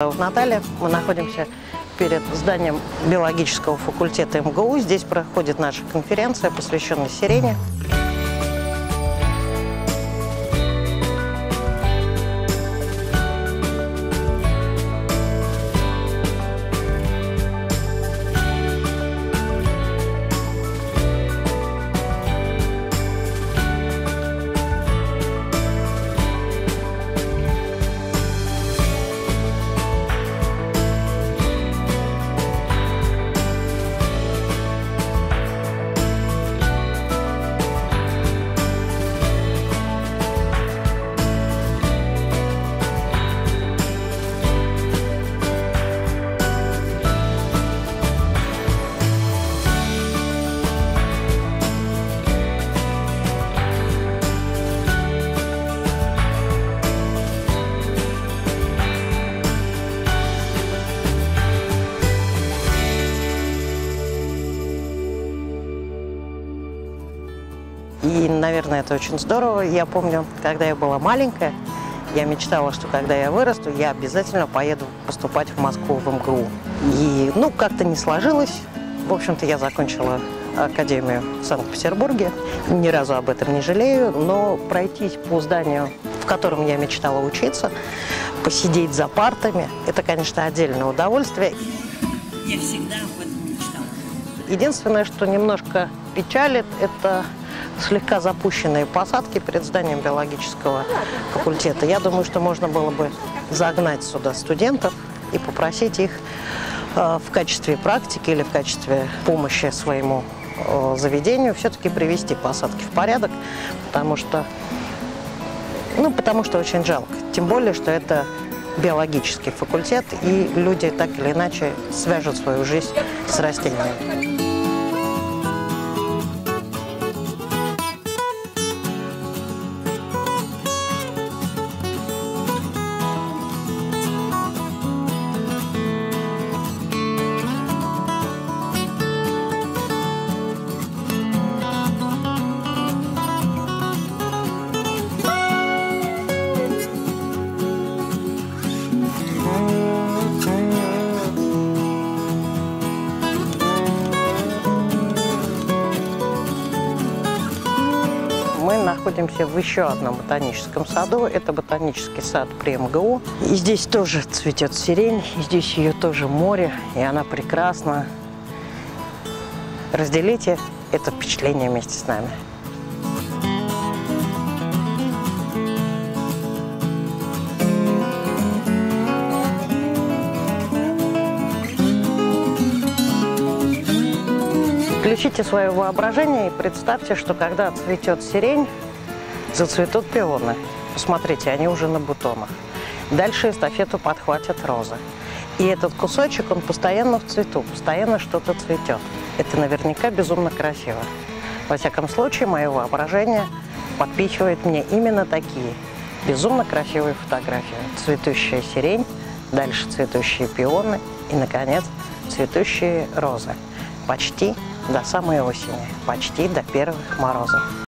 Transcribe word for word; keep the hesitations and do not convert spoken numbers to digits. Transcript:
В Наталье мы находимся перед зданием биологического факультета эм гэ у. Здесь проходит наша конференция, посвященная сирене. И, наверное, это очень здорово. Я помню, когда я была маленькая, я мечтала, что когда я вырасту, я обязательно поеду поступать в Москву, в эм гэ у. И, ну, как-то не сложилось. В общем-то, я закончила академию в Санкт-Петербурге. Ни разу об этом не жалею, но пройтись по зданию, в котором я мечтала учиться, посидеть за партами, это, конечно, отдельное удовольствие. Я всегда об этом мечтала. Единственное, что немножко печалит, это слегка запущенные посадки перед зданием биологического факультета. Я думаю, что можно было бы загнать сюда студентов и попросить их э, в качестве практики или в качестве помощи своему э, заведению все-таки привести посадки в порядок, потому что, ну, потому что очень жалко. Тем более, что это биологический факультет, и люди так или иначе свяжут свою жизнь с растениями. Мы находимся в еще одном ботаническом саду. Это ботанический сад при эм гэ у. И здесь тоже цветет сирень, и здесь ее тоже море, и она прекрасна. Разделите это впечатление вместе с нами. Включите свое воображение и представьте, что когда цветет сирень, зацветут пионы. Посмотрите, они уже на бутонах. Дальше эстафету подхватят розы. И этот кусочек, он постоянно в цвету, постоянно что-то цветет. Это наверняка безумно красиво. Во всяком случае, мое воображение подпихивает мне именно такие безумно красивые фотографии. Цветущая сирень, дальше цветущие пионы и, наконец, цветущие розы. Почти до самой осени, почти до первых морозов.